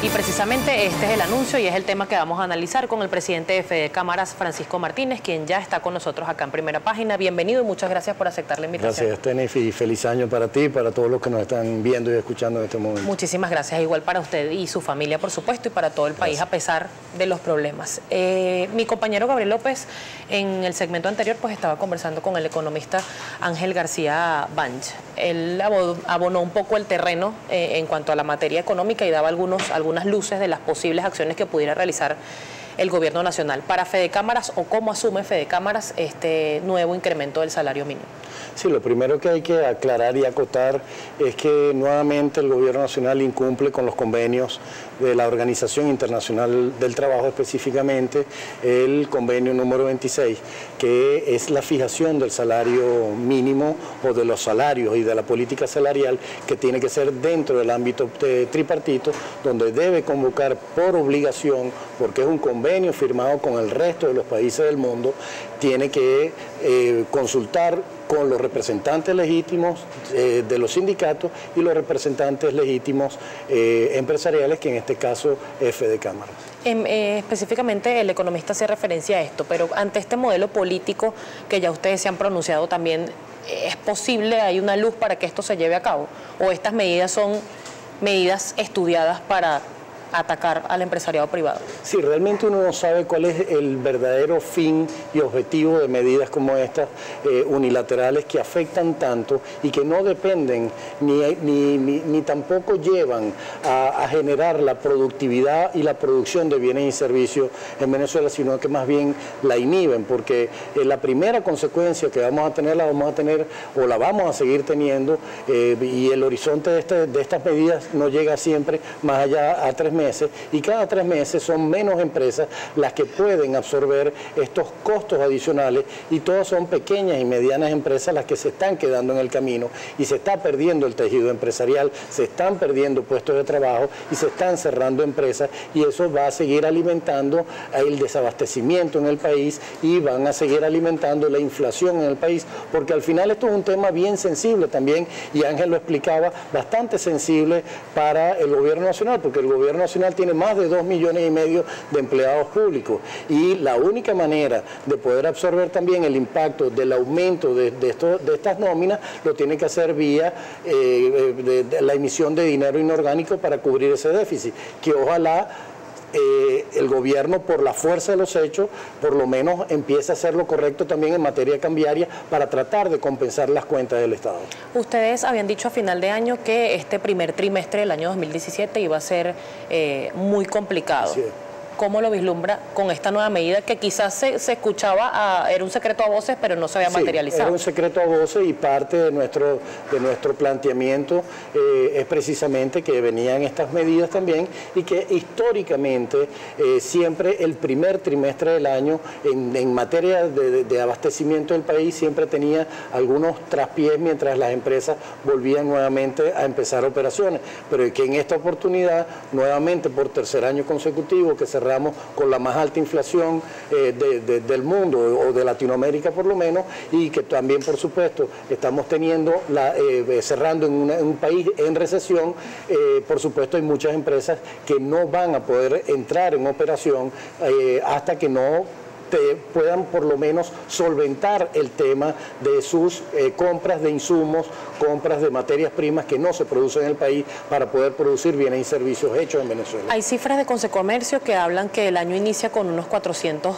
Y precisamente este es el anuncio y es el tema que vamos a analizar con el presidente de Fedecámaras, Francisco Martínez, quien ya está con nosotros acá en Primera Página. Bienvenido y muchas gracias por aceptar la invitación. Gracias, Tenif, y feliz año para ti y para todos los que nos están viendo y escuchando en este momento. Muchísimas gracias, igual para usted y su familia, por supuesto, y para todo el país, a pesar de los problemas. Mi compañero Gabriel López, en el segmento anterior, pues estaba conversando con el economista Ángel García Banchs. Él abonó un poco el terreno en cuanto a la materia económica y daba algunas luces de las posibles acciones que pudiera realizar el gobierno nacional para Fedecámaras, o cómo asume Fedecámaras este nuevo incremento del salario mínimo. Sí, lo primero que hay que aclarar y acotar es que nuevamente el gobierno nacional incumple con los convenios de la Organización Internacional del Trabajo, específicamente el convenio número 26, que es la fijación del salario mínimo o de los salarios y de la política salarial, que tiene que ser dentro del ámbito tripartito, donde debe convocar por obligación, porque es un convenio firmado con el resto de los países del mundo, tiene que consultar con los representantes legítimos de los sindicatos y los representantes legítimos empresariales, que en este caso es Fedecámaras. Específicamente el economista hace referencia a esto, pero ante este modelo político que ya ustedes se han pronunciado también, ¿es posible, hay una luz para que esto se lleve a cabo? ¿O estas medidas son medidas estudiadas para atacar al empresariado privado? Sí, realmente uno no sabe cuál es el verdadero fin y objetivo de medidas como estas unilaterales, que afectan tanto y que no dependen ni tampoco llevan a generar la productividad y la producción de bienes y servicios en Venezuela, sino que más bien la inhiben, porque la primera consecuencia que vamos a tener la vamos a seguir teniendo, y el horizonte de estas medidas no llega siempre más allá a 3 meses, y cada 3 meses son menos empresas las que pueden absorber estos costos adicionales, y todas son pequeñas y medianas empresas las que se están quedando en el camino, y se está perdiendo el tejido empresarial, se están perdiendo puestos de trabajo y se están cerrando empresas, y eso va a seguir alimentando el desabastecimiento en el país y van a seguir alimentando la inflación en el país, porque al final esto es un tema bien sensible también, y Ángel lo explicaba, bastante sensible para el gobierno nacional, porque el gobierno nacional tiene más de 2,5 millones de empleados públicos, y la única manera de poder absorber también el impacto del aumento de estas nóminas lo tiene que hacer vía de la emisión de dinero inorgánico para cubrir ese déficit, que ojalá el gobierno, por la fuerza de los hechos, por lo menos empieza a hacer lo correcto también en materia cambiaria para tratar de compensar las cuentas del Estado. Ustedes habían dicho a final de año que este primer trimestre del año 2017 iba a ser muy complicado. Sí. ¿Cómo lo vislumbra con esta nueva medida que quizás se escuchaba, era un secreto a voces, pero no se había materializado? Era un secreto a voces, y parte de nuestro planteamiento es precisamente que venían estas medidas también, y que históricamente siempre el primer trimestre del año en materia de abastecimiento del país siempre tenía algunos traspiés mientras las empresas volvían nuevamente a empezar operaciones, pero que en esta oportunidad, nuevamente por tercer año consecutivo, que se con la más alta inflación del mundo, o de Latinoamérica por lo menos, y que también por supuesto estamos teniendo cerrando en un país en recesión, por supuesto hay muchas empresas que no van a poder entrar en operación hasta que no puedan por lo menos solventar el tema de sus compras de insumos, compras de materias primas que no se producen en el país para poder producir bienes y servicios hechos en Venezuela. Hay cifras de Consecomercio que hablan que el año inicia con unas 400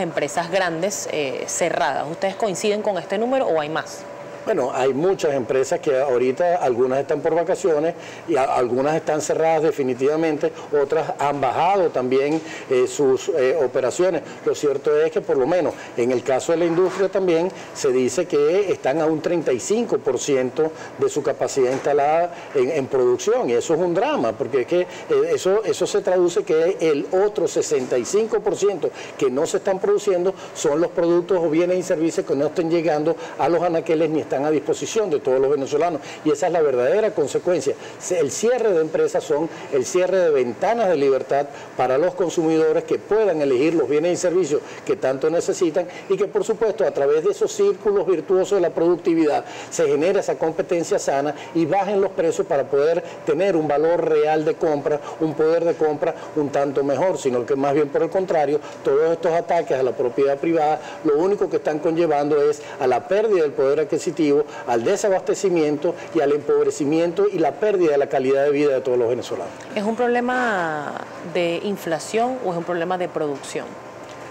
empresas grandes cerradas. ¿Ustedes coinciden con este número o hay más? Bueno, hay muchas empresas que ahorita, algunas están por vacaciones y algunas están cerradas definitivamente, otras han bajado también sus operaciones. Lo cierto es que por lo menos en el caso de la industria también se dice que están a un 35% de su capacidad instalada en producción, y eso es un drama, porque es que eso se traduce que el otro 65% que no se están produciendo son los productos o bienes y servicios que no están llegando a los anaqueles ni están están a disposición de todos los venezolanos, y esa es la verdadera consecuencia. El cierre de empresas son el cierre de ventanas de libertad para los consumidores, que puedan elegir los bienes y servicios que tanto necesitan, y que por supuesto a través de esos círculos virtuosos de la productividad se genera esa competencia sana y bajen los precios para poder tener un valor real de compra, un poder de compra un tanto mejor, sino que más bien por el contrario, todos estos ataques a la propiedad privada lo único que están conllevando es a la pérdida del poder adquisitivo, al desabastecimiento y al empobrecimiento y la pérdida de la calidad de vida de todos los venezolanos. ¿Es un problema de inflación o es un problema de producción?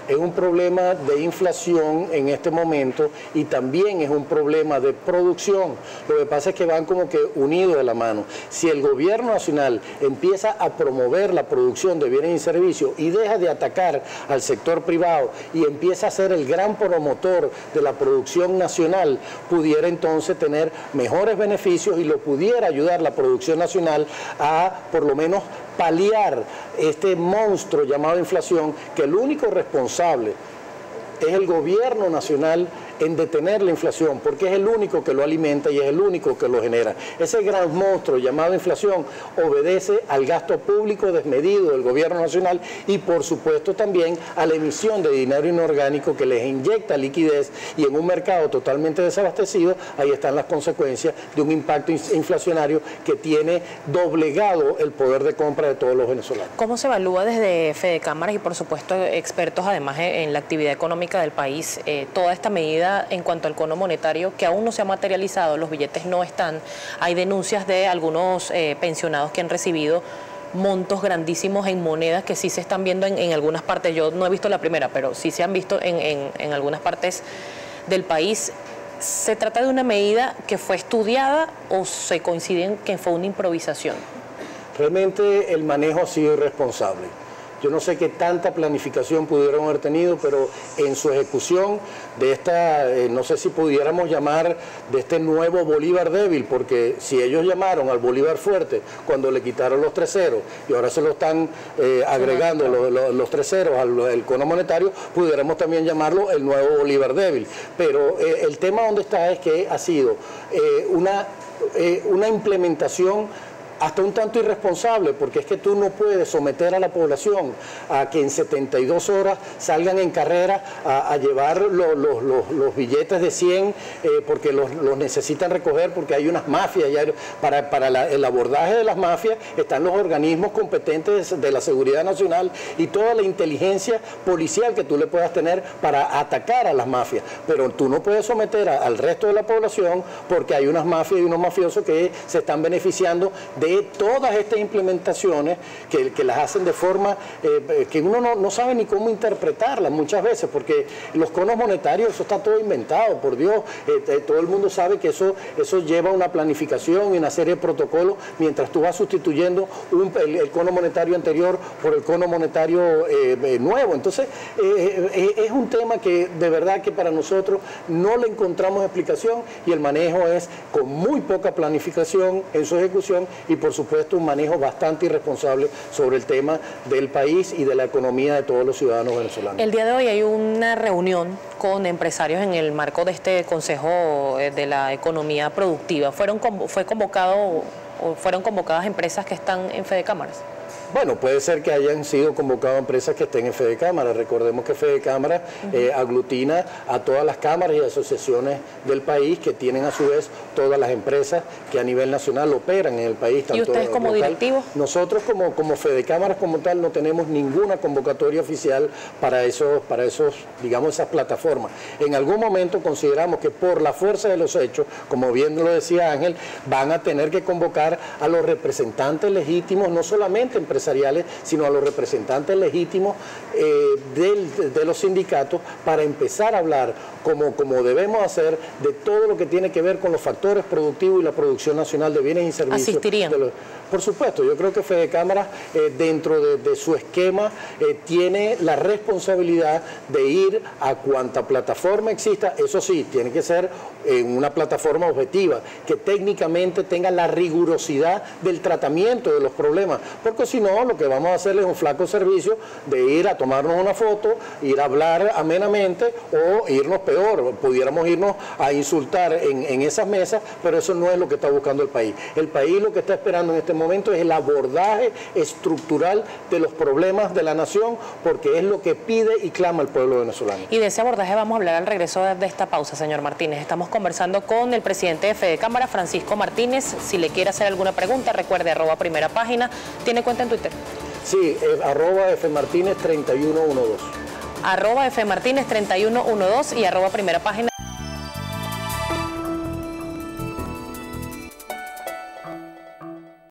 Es un problema de inflación en este momento y también es un problema de producción. Lo que pasa es que van como que unidos de la mano. Si el gobierno nacional empieza a promover la producción de bienes y servicios y deja de atacar al sector privado y empieza a ser el gran promotor de la producción nacional, pudiera entonces tener mejores beneficios y lo pudiera ayudar la producción nacional a, por lo menos, paliar este monstruo llamado inflación, que el único responsable es el gobierno nacional en detener la inflación, porque es el único que lo alimenta y es el único que lo genera. Ese gran monstruo llamado inflación obedece al gasto público desmedido del gobierno nacional y por supuesto también a la emisión de dinero inorgánico que les inyecta liquidez, y en un mercado totalmente desabastecido, ahí están las consecuencias de un impacto inflacionario que tiene doblegado el poder de compra de todos los venezolanos. ¿Cómo se evalúa desde Fedecámaras y por supuesto expertos además en la actividad económica del país toda esta medida en cuanto al cono monetario, que aún no se ha materializado, los billetes no están? Hay denuncias de algunos pensionados que han recibido montos grandísimos en monedas que sí se están viendo en algunas partes. Yo no he visto la primera, pero sí se han visto en algunas partes del país. ¿Se trata de una medida que fue estudiada o se coinciden que fue una improvisación? Realmente el manejo ha sido irresponsable. Yo no sé qué tanta planificación pudieron haber tenido, pero en su ejecución de esta, no sé si pudiéramos llamar de este nuevo Bolívar débil, porque si ellos llamaron al Bolívar fuerte cuando le quitaron los 3 ceros y ahora se lo están agregando los 3 ceros al cono monetario, pudiéramos también llamarlo el nuevo Bolívar débil. Pero el tema donde está es que ha sido una implementación hasta un tanto irresponsable, porque es que tú no puedes someter a la población a que en 72 horas salgan en carrera a llevar los billetes de 100 porque los necesitan recoger, porque hay unas mafias. Para el abordaje de las mafias están los organismos competentes de la seguridad nacional y toda la inteligencia policial que tú le puedas tener para atacar a las mafias, pero tú no puedes someter al resto de la población porque hay unas mafias y unos mafiosos que se están beneficiando de todas estas implementaciones que las hacen de forma que uno no sabe ni cómo interpretarlas muchas veces, porque los conos monetarios, eso está todo inventado, por Dios. Todo el mundo sabe que eso lleva una planificación y una serie de protocolos, mientras tú vas sustituyendo el cono monetario anterior por el cono monetario nuevo. Entonces es un tema que de verdad que para nosotros no le encontramos explicación, y el manejo es con muy poca planificación en su ejecución y por supuesto un manejo bastante irresponsable sobre el tema del país y de la economía de todos los ciudadanos venezolanos. El día de hoy hay una reunión con empresarios en el marco de este Consejo de la Economía Productiva. ¿Fueron convocadas empresas que están en Fedecámaras? Bueno, puede ser que hayan sido convocadas empresas que estén en Fedecámaras. Recordemos que Fedecámaras aglutina a todas las cámaras y asociaciones del país, que tienen a su vez todas las empresas que a nivel nacional operan en el país. ¿Y ustedes como directivos? Nosotros como Fedecámaras como tal no tenemos ninguna convocatoria oficial para esos, digamos, esas plataformas. En algún momento consideramos que por la fuerza de los hechos, como bien lo decía Ángel, van a tener que convocar a los representantes legítimos, no solamente empresariales, sino a los representantes legítimos de los sindicatos, para empezar a hablar como debemos hacer de todo lo que tiene que ver con los factores productivos y la producción nacional de bienes y servicios. ¿Asistirían? Por supuesto, yo creo que Fedecámaras dentro de su esquema tiene la responsabilidad de ir a cuanta plataforma exista. Eso sí, tiene que ser una plataforma objetiva, que técnicamente tenga la rigurosidad del tratamiento de los problemas, porque si no, lo que vamos a hacer es un flaco servicio de ir a tomarnos una foto, ir a hablar amenamente o irnos peor peor, pudiéramos irnos a insultar en esas mesas, pero eso no es lo que está buscando el país. El país lo que está esperando en este momento es el abordaje estructural de los problemas de la nación, porque es lo que pide y clama el pueblo venezolano. Y de ese abordaje vamos a hablar al regreso de esta pausa, señor Martínez. Estamos conversando con el presidente de Fedecámaras, Francisco Martínez. Si le quiere hacer alguna pregunta, recuerde @primerapagina. ¿Tiene cuenta en Twitter? Sí, @fmartinez3112. @fmartinez3112 y @primerapagina.